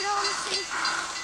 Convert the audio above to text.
I don't want to see.